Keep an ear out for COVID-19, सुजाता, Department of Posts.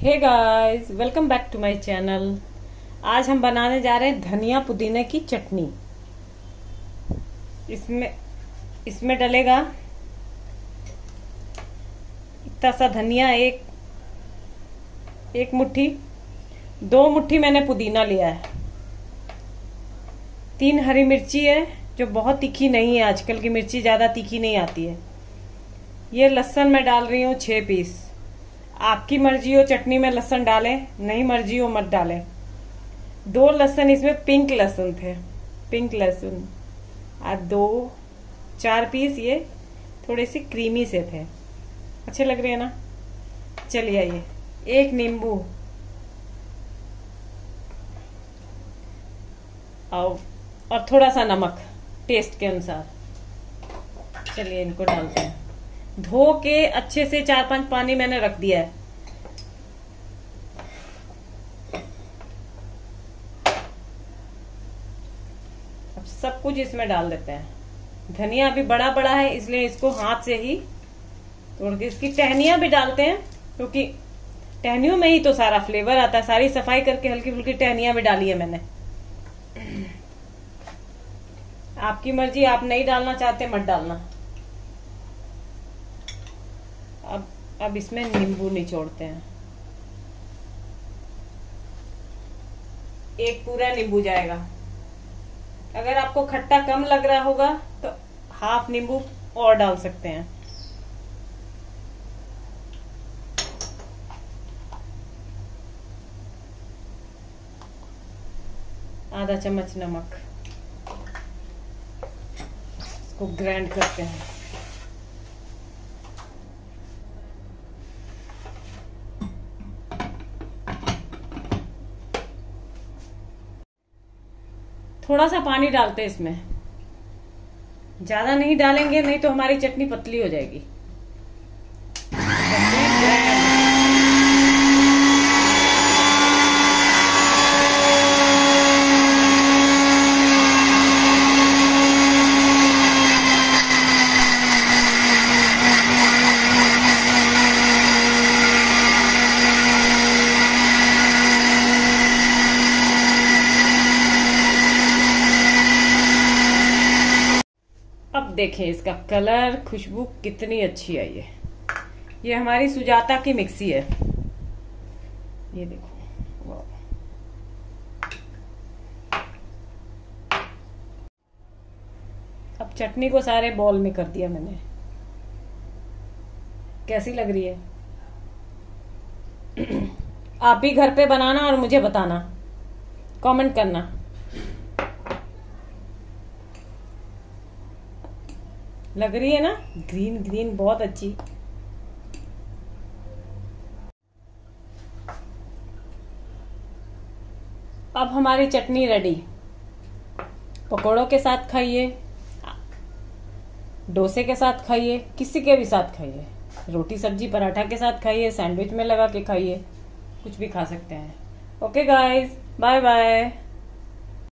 Hey guys, welcome back to my channel. आज हम बनाने जा रहे हैं धनिया पुदीने की चटनी। इसमें डलेगा इतना सा धनिया, एक मुट्ठी, 2 मुट्ठी मैंने पुदीना लिया है, 3 हरी मिर्ची है जो बहुत तीखी नहीं है, आजकल की मिर्ची ज़्यादा तीखी नहीं आती है। ये लहसुन मैं डाल रही हूँ 6 पीस, आपकी मर्जी हो चटनी में लहसुन डालें, नहीं मर्जी हो मत डालें। 2 लहसुन, इसमें पिंक लहसुन थे, पिंक लहसुन, और 4 पीस ये थोड़े से क्रीमी से थे, अच्छे लग रहे हैं ना। चलिए आइए, 1 नींबू और थोड़ा सा नमक टेस्ट के अनुसार। चलिए इनको डालते हैं। धो के अच्छे से 4-5 पानी मैंने रख दिया है। अब सब कुछ इसमें डाल देते हैं। धनिया अभी बड़ा बड़ा है इसलिए इसको हाथ से ही तोड़ के इसकी टहनियां भी डालते हैं, क्योंकि टहनियों में ही तो सारा फ्लेवर आता है। सारी सफाई करके हल्की फुल्की टहनियां भी डाली है मैंने। आपकी मर्जी, आप नहीं डालना चाहते मत डालना। अब इसमें नींबू निचोड़ते हैं, 1 पूरा नींबू जाएगा। अगर आपको खट्टा कम लग रहा होगा तो 1/2 नींबू और डाल सकते हैं। आधा चम्मच नमक को ग्राइंड करते हैं। थोड़ा सा पानी डालते हैं इसमें, ज्यादा नहीं डालेंगे नहीं तो हमारी चटनी पतली हो जाएगी। देखें इसका कलर, खुशबू कितनी अच्छी आई है। ये हमारी सुजाता की मिक्सी है, ये देखो। अब चटनी को सारे बॉल में कर दिया मैंने। कैसी लग रही है? आप भी घर पे बनाना और मुझे बताना, कमेंट करना। लग रही है ना ग्रीन ग्रीन, बहुत अच्छी। अब हमारी चटनी रेडी। पकौड़ों के साथ खाइए, डोसे के साथ खाइए, किसी के भी साथ खाइए, रोटी सब्जी पराठा के साथ खाइए, सैंडविच में लगा के खाइए, कुछ भी खा सकते हैं। Okay guys, bye bye.